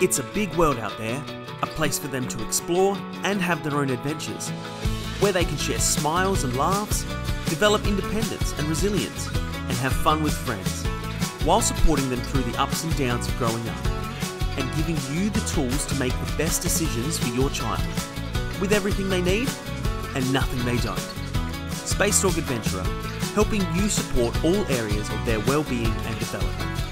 It's a big world out there, a place for them to explore and have their own adventures, where they can share smiles and laughs, develop independence and resilience, and have fun with friends, while supporting them through the ups and downs of growing up, and giving you the tools to make the best decisions for your child, with everything they need and nothing they don't. Spacetalk Adventurer, helping you support all areas of their well-being and development.